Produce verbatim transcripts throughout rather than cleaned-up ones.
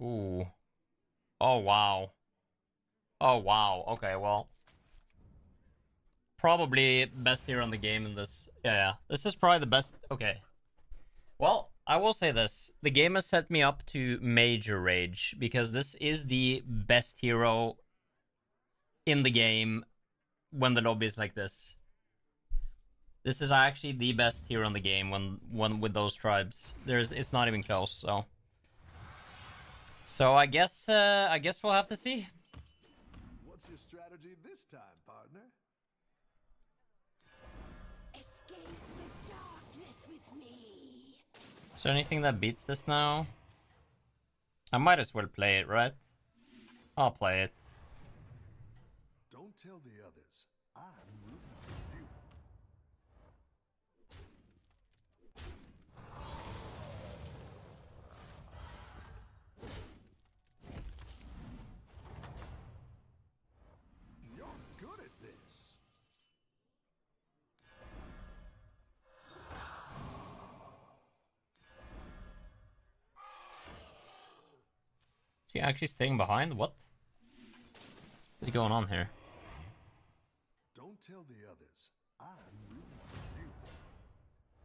Ooh. Oh, wow. Oh, wow. Okay, well. Probably best tier on the game in this. Yeah, yeah. This is probably the best. Okay. Well, I will say this. The game has set me up to major rage, because this is the best hero in the game when the lobby is like this. This is actually the best hero in the game when, when with those tribes. There's, it's not even close, so. So I guess uh, I guess we'll have to see. What's your strategy this time, partner? Escape the darkness with me. Is there anything that beats this now? I might as well play it, right? I'll play it. Don't tell the others. I'm rooting for you. Is he actually staying behind? What is going on here? Don't tell the others. I'm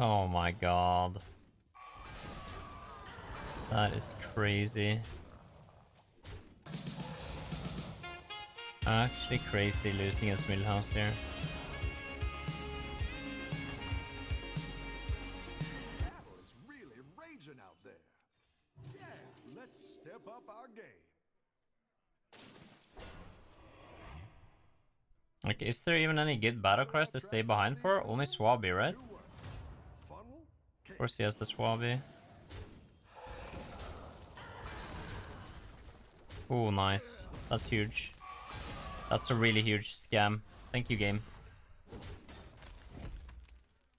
oh my god. That is crazy. Actually crazy losing his Millhouse here. Like, is there even any good battle cries to stay behind for? Only Swabby, right? Of course he has the Swabby. Oh, nice. That's huge. That's a really huge scam. Thank you, game.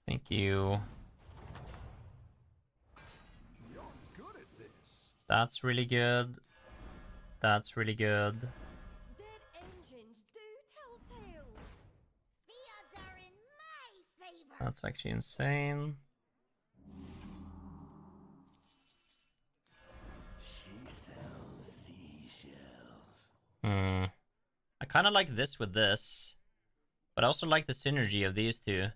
Thank you. That's really good. That's really good. That's actually insane. She sells seashells. Hmm. I kind of like this with this, but I also like the synergy of these two.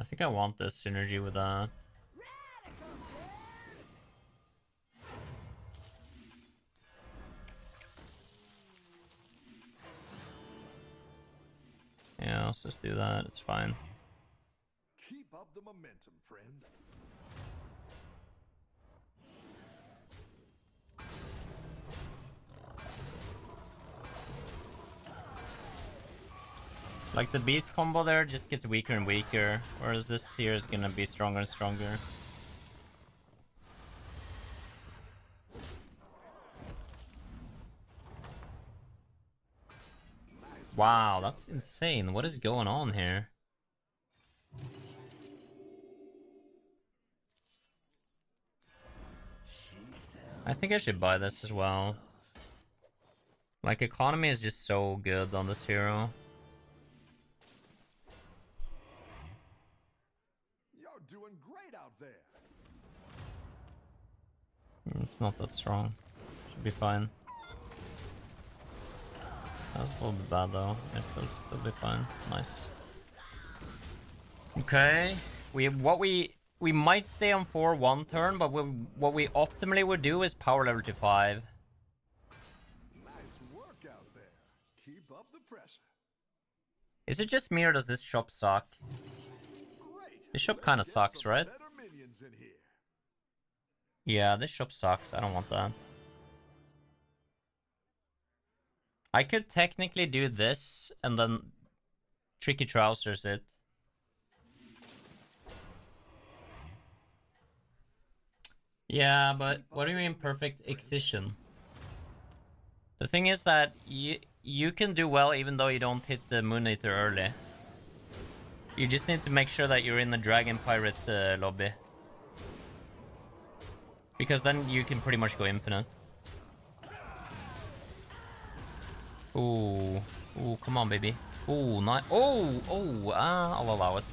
I think I want the synergy with that. Yeah, let's just do that. It's fine. The momentum, friend. Like the beast combo there just gets weaker and weaker, whereas this here is gonna be stronger and stronger. Wow, that's insane. What is going on here? I think I should buy this as well. Like, economy is just so good on this hero. You're doing great out there. It's not that strong. Should be fine. That's a little bit bad though. It'll still be fine. Nice. Okay. We have what we... We might stay on four one turn, but we, what we optimally would do is power level to five. Nice work out there. Keep up the pressure. Is it just me or does this shop suck? Great. This shop kind of sucks, right? Yeah, this shop sucks. I don't want that. I could technically do this and then Tricky Trousers it. Yeah, but what do you mean perfect excision? The thing is that you, you can do well even though you don't hit the Moon Eater early. You just need to make sure that you're in the Dragon Pirate uh, lobby. Because then you can pretty much go infinite. Ooh, ooh, come on baby. Ooh, nice. Oh, oh, uh, I'll allow it.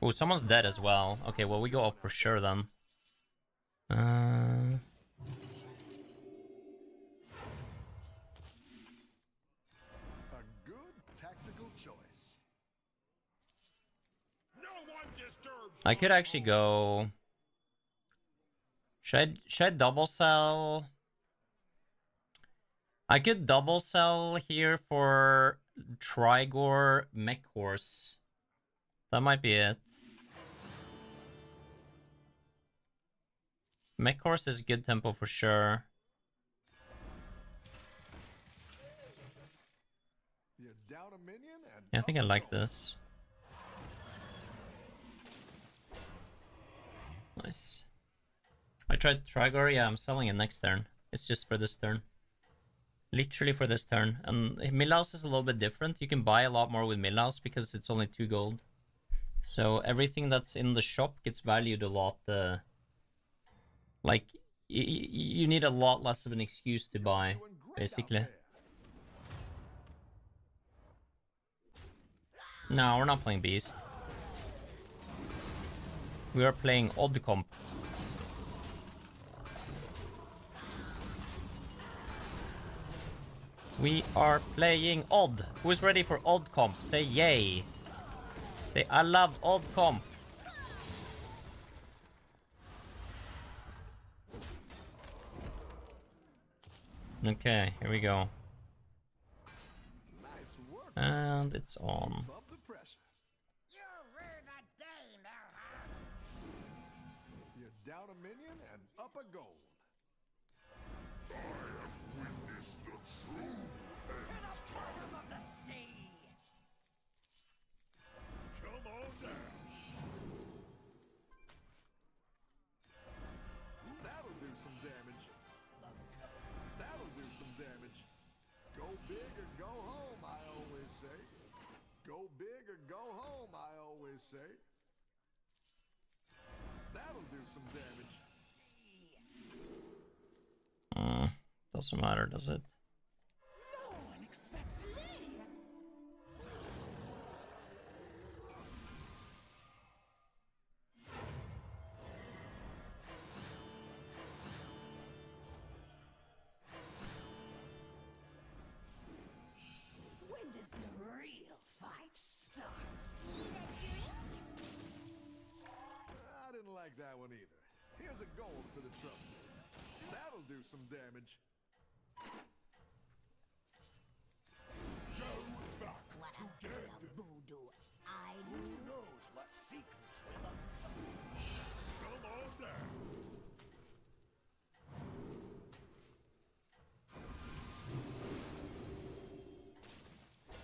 Oh, someone's dead as well. Okay, well, we go up for sure then. Uh... I could actually go... Should I, should I double sell? I could double sell here for Trigore Mech Horse. That might be it. Mech Horse is good tempo for sure. Yeah, I think I like this. Nice. I tried Trigore, yeah, I'm selling it next turn. It's just for this turn. Literally for this turn. And Millhouse is a little bit different. You can buy a lot more with Millhouse because it's only two gold. So everything that's in the shop gets valued a lot. Uh, like, y y you need a lot less of an excuse to buy, basically. No, we're not playing Beast. We are playing Odd Comp. We are playing Odd. Who's ready for Odd Comp? Say yay. Say I love Odd Comp. Okay, here we go. And it's on. Down a minion and up a gold. I have witnessed the true end of the bottom of the sea. Come on down. That'll do some damage. That'll do some damage. Go big or go home, I always say. Go big or go home, I always say. That'll do some damage. Mm, doesn't matter, does it? No one expects me. When does the real fight start? Like that one either. Here's a gold for the trouble. That'll do some damage. Go back to dead. Voodoo. I Who knows what secrets will uncover? Come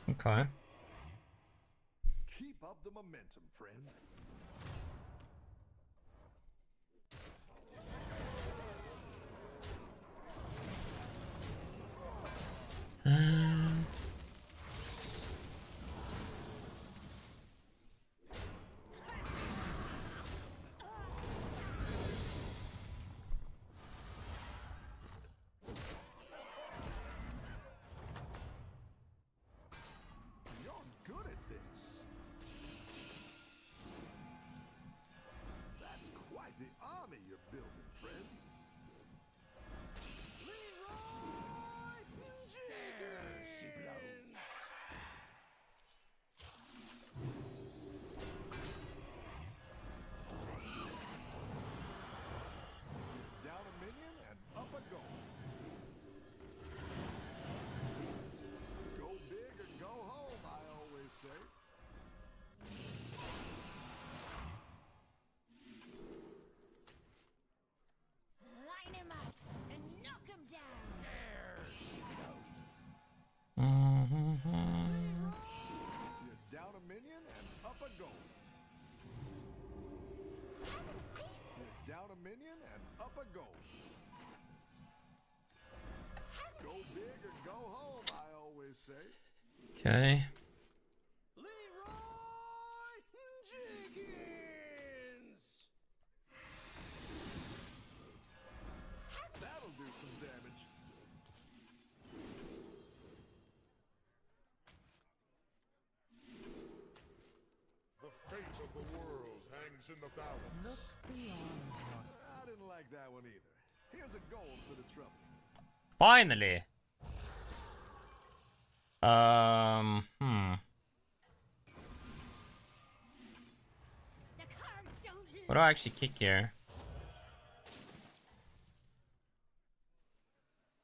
on down. Okay. Keep up the momentum, friend. Um. You're good at this. That's quite the army you're building, friend. Down a minion and up a goal. Go big or go home, I always say. Okay. Leeroy Jenkins. That'll do some damage. The fate of the world. hands in the balance. Look beyond. I didn't like that one either. Here's a gold for the trouble. Finally. Um. Hmm. What do I actually kick here?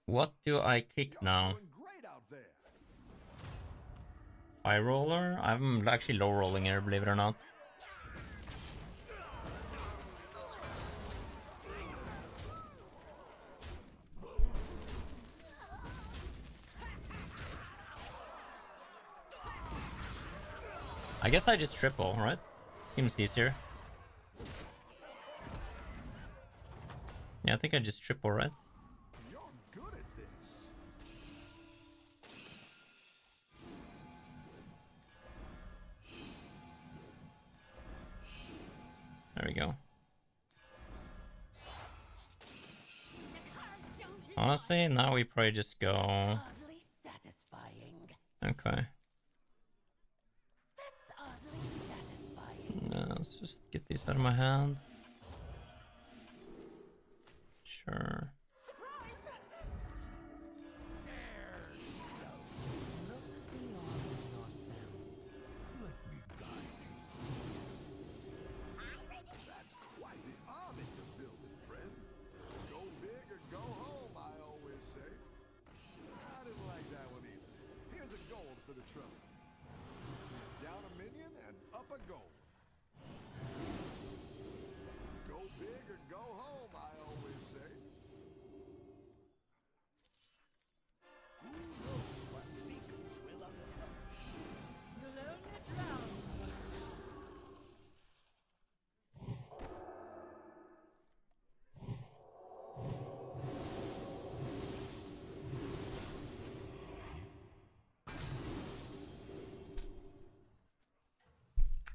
What do I kick now? High roller? I'm actually low rolling here, believe it or not. I guess I just triple, right? Seems easier. Yeah, I think I just triple, right? You're good at this. There we go. Honestly, now we probably just go. Okay. Uh, let's just get these out of my hand. Sure. That's quite the arm in the building, friend. Go big or go home, I always say. I didn't like that one either. Here's a gold for the trouble. Down a minion and up a gold. Go big or go home, I always say. Who knows what secrets will uncover? You'll only drown.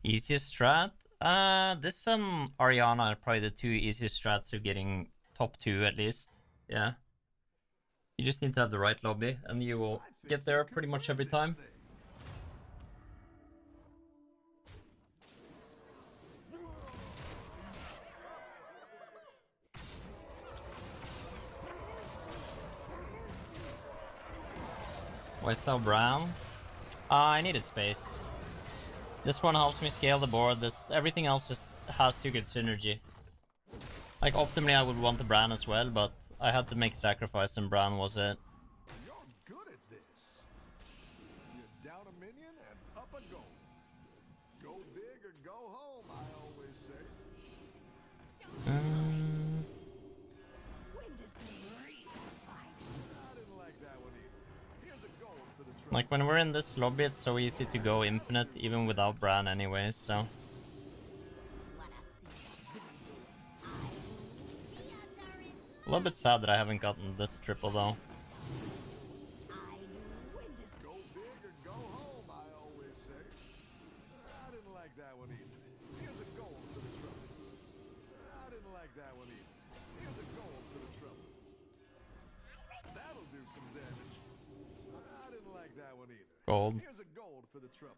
Easiest strat? Uh, this and Ariana are probably the two easiest strats of getting top two at least. Yeah. You just need to have the right lobby and you will get there pretty much every time. Why so brown? Uh, I needed space. This one helps me scale the board. This everything else just has too good synergy. Like optimally, I would want the Bran as well, but I had to make a sacrifice, and Bran was it. You're good at this. You're down a minion and up a goal. Go big or go home, I always say. Um... I didn't like that one either. Like when we're in this lobby, it's so easy to go infinite even without Bran anyways, so. A little bit sad that I haven't gotten this triple though. Go big or go home, I always say. I didn't like that one either. Here's a goal for the trouble. I didn't like that one either. Here's a goal for the trouble. That'll do some damage. I didn't like that one either. Gold. Here's a gold for the trouble.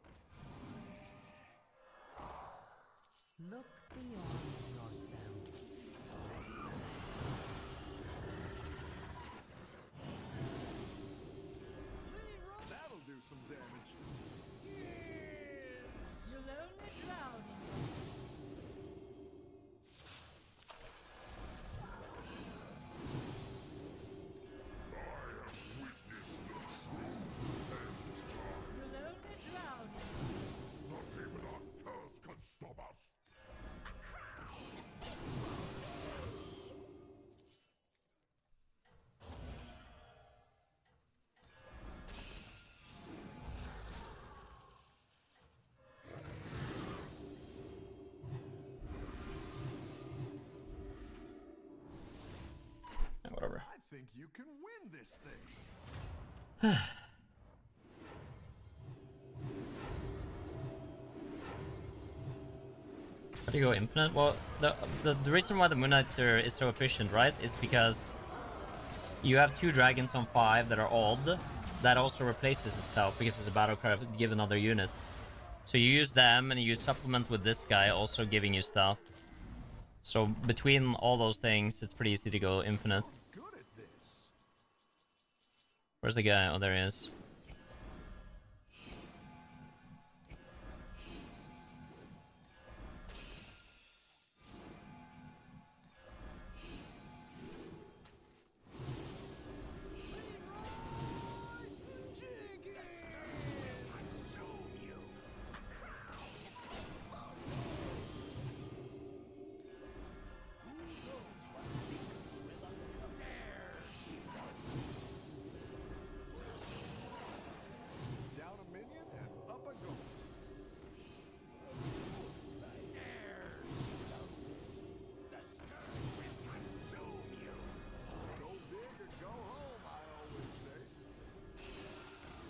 Look beyond yourself. That'll do some damage. Yes. You'll only drown. Whatever. I think you can win this thing. How do you go infinite? Well, the, the the reason why the Moonlighter is so efficient, right, is because you have two dragons on five that are odd. That also replaces itself because it's a battle cry to give another unit. So you use them and you supplement with this guy also giving you stuff. So between all those things, it's pretty easy to go infinite. Where's the guy? Oh, there he is.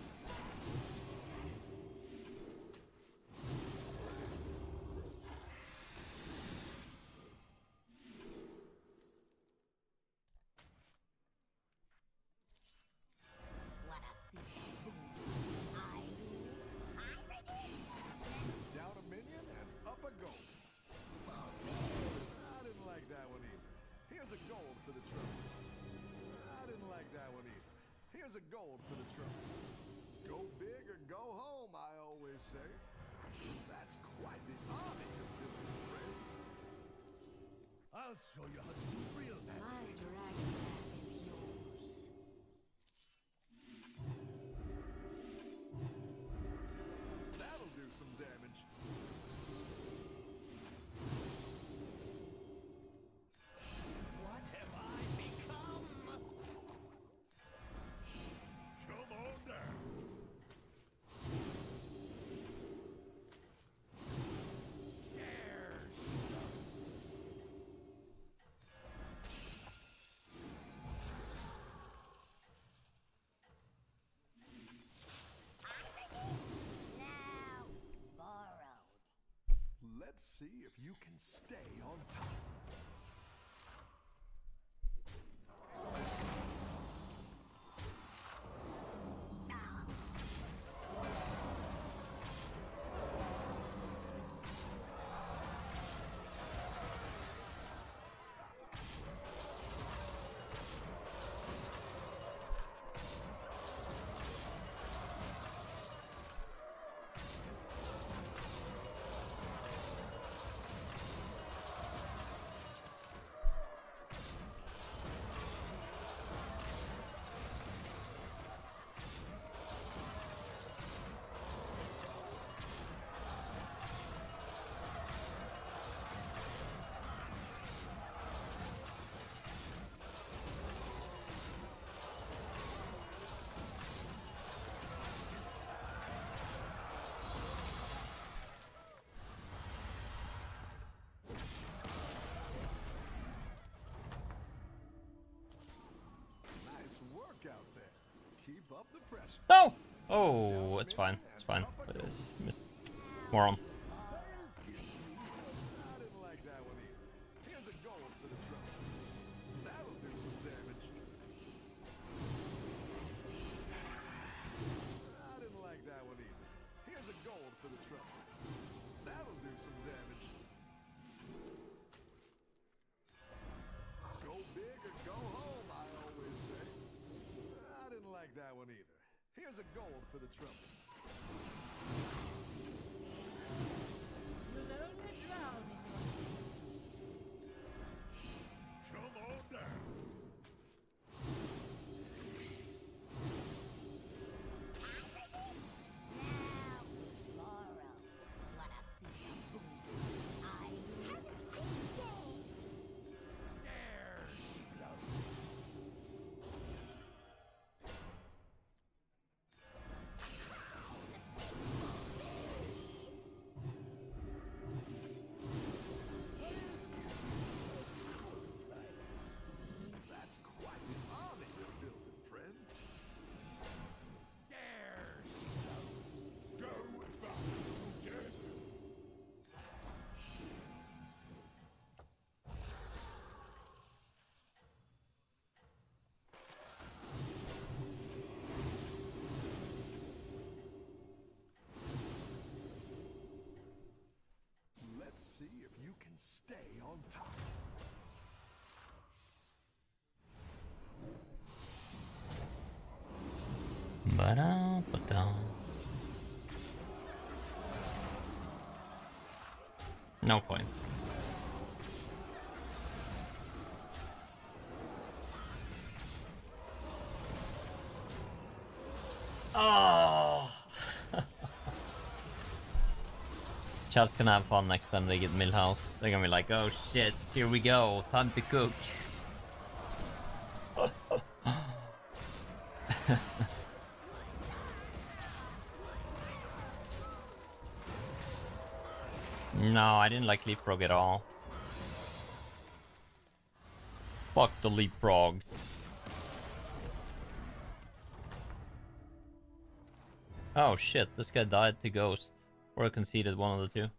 A gold for the trouble. Go big or go home, I always say. That's quite the army of doing it, right? I'll show you how to do real magic. My dragon is yours. That'll do some damage. Let's see if you can stay on top. No! Oh, it's fine. It's fine. Moron. For the trouble. see if you can stay on top. Ba-da-ba-da. No coin. Oh! Chat's gonna have fun next time they get Millhouse. They're gonna be like, oh shit, here we go, time to cook. No, I didn't like Leapfrog at all. Fuck the Leapfrogs. Oh shit, this guy died to Ghost. Or conceded one of the two.